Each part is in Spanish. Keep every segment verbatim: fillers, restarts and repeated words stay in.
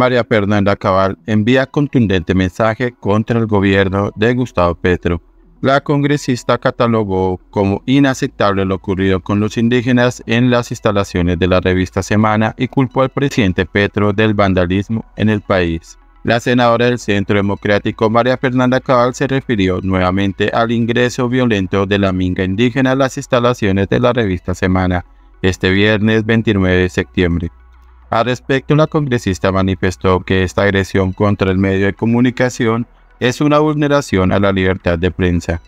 María Fernanda Cabal envía contundente mensaje contra el gobierno de Gustavo Petro. La congresista catalogó como inaceptable lo ocurrido con los indígenas en las instalaciones de la revista Semana y culpó al presidente Petro del vandalismo en el país. La senadora del Centro Democrático, María Fernanda Cabal, se refirió nuevamente al ingreso violento de la minga indígena a las instalaciones de la revista Semana este viernes veintinueve de septiembre. Al respecto, la congresista manifestó que esta agresión contra el medio de comunicación es una vulneración a la libertad de prensa.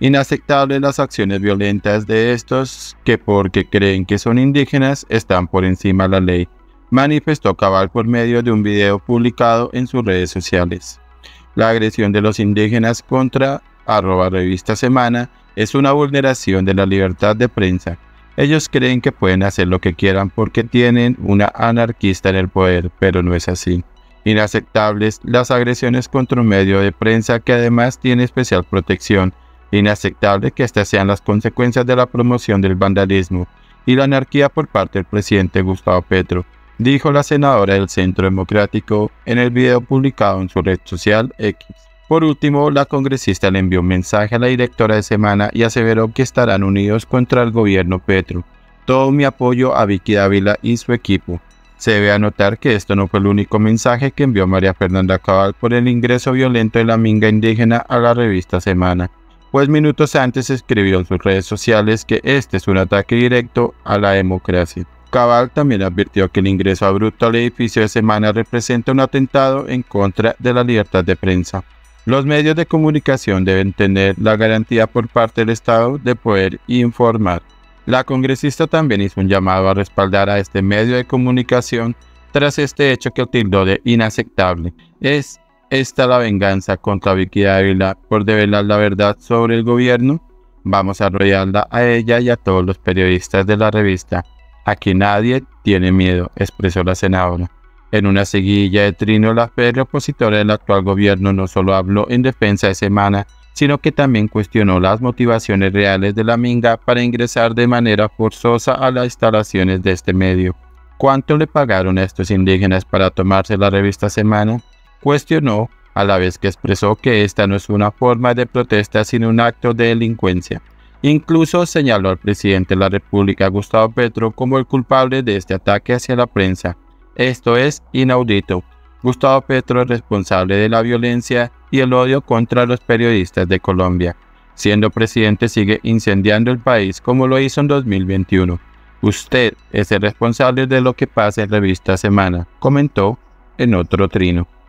Inaceptables las acciones violentas de estos que, porque creen que son indígenas, están por encima de la ley, manifestó Cabal por medio de un video publicado en sus redes sociales. La agresión de los indígenas contra arroba revista Semana es una vulneración de la libertad de prensa. Ellos creen que pueden hacer lo que quieran porque tienen una anarquista en el poder, pero no es así. Inaceptables las agresiones contra un medio de prensa que además tiene especial protección. Inaceptable que estas sean las consecuencias de la promoción del vandalismo y la anarquía por parte del presidente Gustavo Petro, dijo la senadora del Centro Democrático en el video publicado en su red social X. Por último, la congresista le envió un mensaje a la directora de Semana y aseveró que estarán unidos contra el gobierno Petro. Todo mi apoyo a Vicky Dávila y su equipo. Se debe anotar que esto no fue el único mensaje que envió María Fernanda Cabal por el ingreso violento de la minga indígena a la revista Semana, pues minutos antes escribió en sus redes sociales que este es un ataque directo a la democracia. Cabal también advirtió que el ingreso abrupto al edificio de Semana representa un atentado en contra de la libertad de prensa. Los medios de comunicación deben tener la garantía por parte del Estado de poder informar. La congresista también hizo un llamado a respaldar a este medio de comunicación tras este hecho que tildó de inaceptable. ¿Es esta la venganza contra Vicky Dávila por develar la verdad sobre el gobierno? Vamos a arrollarla a ella y a todos los periodistas de la revista. Aquí nadie tiene miedo, expresó la senadora. En una seguidilla de trino, la férrea opositora del actual gobierno no solo habló en defensa de Semana, sino que también cuestionó las motivaciones reales de la minga para ingresar de manera forzosa a las instalaciones de este medio. ¿Cuánto le pagaron a estos indígenas para tomarse la revista Semana? Cuestionó, a la vez que expresó que esta no es una forma de protesta sino un acto de delincuencia. Incluso señaló al presidente de la República, Gustavo Petro, como el culpable de este ataque hacia la prensa. Esto es inaudito. Gustavo Petro es responsable de la violencia y el odio contra los periodistas de Colombia. Siendo presidente sigue incendiando el país como lo hizo en dos mil veintiuno. Usted es el responsable de lo que pasa en Revista Semana, comentó en otro trino.